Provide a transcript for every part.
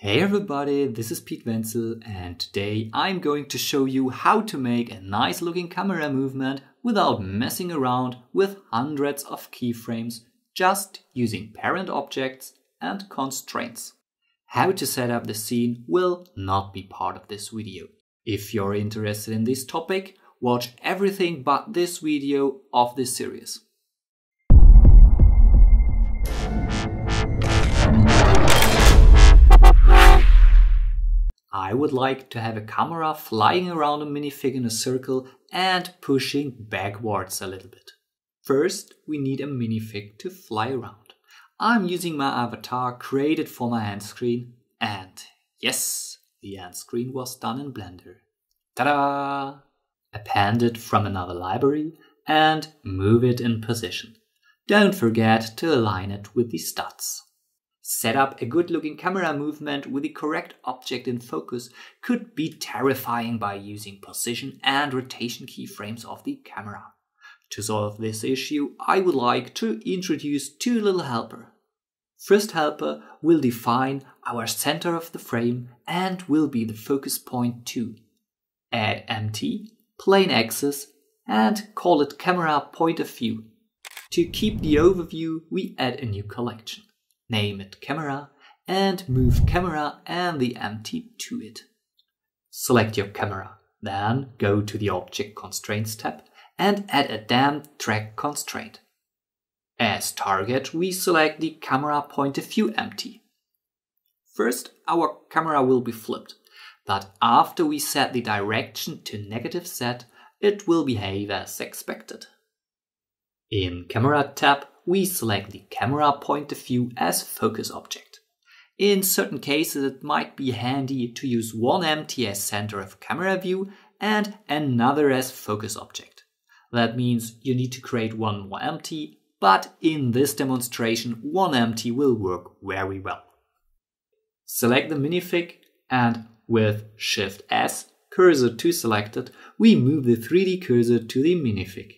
Hey everybody, this is Pete Wenzel and today I'm going to show you how to make a nice looking camera movement without messing around with hundreds of keyframes, just using parent objects and constraints. How to set up the scene will not be part of this video. If you're interested in this topic, watch everything but this video of this series. I would like to have a camera flying around a minifig in a circle and pushing backwards a little bit. First, we need a minifig to fly around. I'm using my avatar created for my hand screen, and yes, the hand screen was done in Blender. Ta-da! Append it from another library and move it in position. Don't forget to align it with the studs. Set up a good-looking camera movement with the correct object in focus could be terrifying by using position and rotation keyframes of the camera. To solve this issue, I would like to introduce two little helpers. First helper will define our center of the frame and will be the focus point too. Add MT, plane axis, and call it camera point of view. To keep the overview, we add a new collection. Name it camera and move camera and the empty to it. Select your camera, then go to the Object Constraints tab and add a damped track constraint. As target, we select the camera point of view empty. First, our camera will be flipped, but after we set the direction to negative Z, it will behave as expected. In Camera tab, we select the camera point of view as focus object. In certain cases it might be handy to use one empty as center of camera view and another as focus object. That means you need to create one more empty, but in this demonstration one empty will work very well. Select the minifig and with Shift-S, cursor to selected, we move the 3D cursor to the minifig.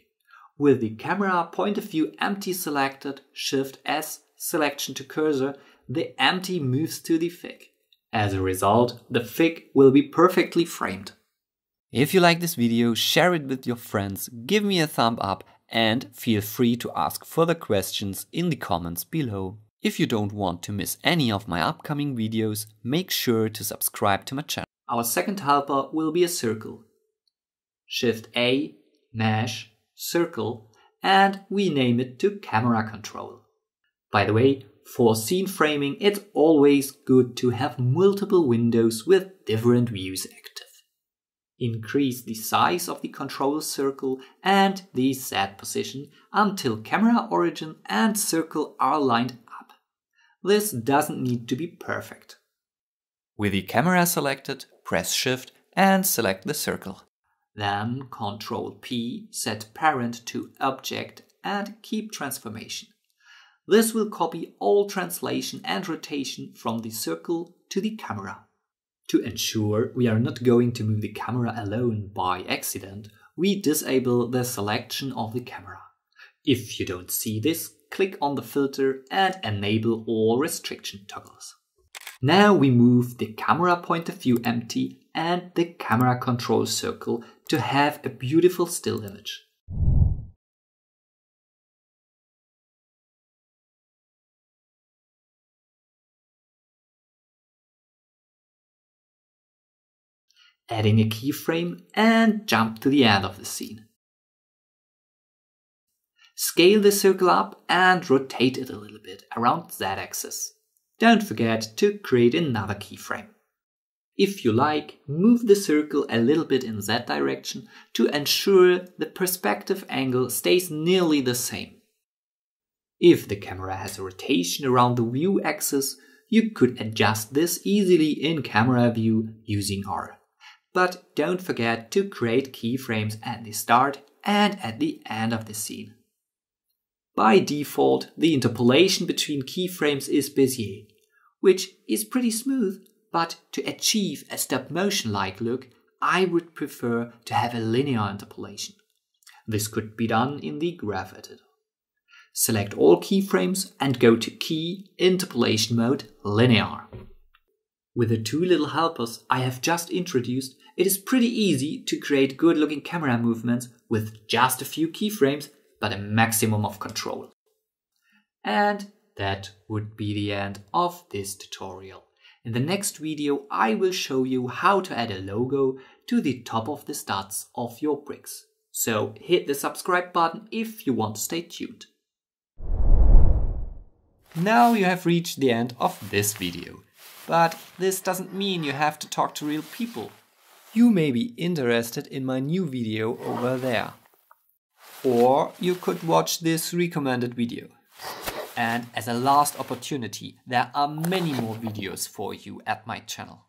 With the camera point of view empty selected, Shift-S, selection to cursor, the empty moves to the fig. As a result, the fig will be perfectly framed. If you like this video, share it with your friends, give me a thumb up and feel free to ask further questions in the comments below. If you don't want to miss any of my upcoming videos, make sure to subscribe to my channel. Our second helper will be a circle. Shift-A, mesh, circle, and we name it to camera control. By the way, for scene framing it's always good to have multiple windows with different views active. Increase the size of the control circle and the Z position until camera origin and circle are lined up. This doesn't need to be perfect. With the camera selected, press Shift and select the circle. Then Control P, set parent to object and keep transformation. This will copy all translation and rotation from the circle to the camera. To ensure we are not going to move the camera alone by accident, we disable the selection of the camera. If you don't see this, click on the filter and enable all restriction toggles. Now we move the camera point of view empty and the camera control circle to have a beautiful still image. Adding a keyframe and jump to the end of the scene. Scale the circle up and rotate it a little bit around Z-axis. Don't forget to create another keyframe. If you like, move the circle a little bit in that direction to ensure the perspective angle stays nearly the same. If the camera has a rotation around the view axis, you could adjust this easily in camera view using R. But don't forget to create keyframes at the start and at the end of the scene. By default, the interpolation between keyframes is Bezier, which is pretty smooth. But to achieve a stop-motion-like look, I would prefer to have a linear interpolation. This could be done in the graph editor. Select all keyframes and go to Key, Interpolation Mode, Linear. With the two little helpers I have just introduced, it is pretty easy to create good-looking camera movements with just a few keyframes, but a maximum of control. And that would be the end of this tutorial. In the next video, I will show you how to add a logo to the top of the studs of your bricks. So hit the subscribe button if you want to stay tuned. Now you have reached the end of this video. But this doesn't mean you have to talk to real people. You may be interested in my new video over there. Or you could watch this recommended video. And as a last opportunity, there are many more videos for you at my channel.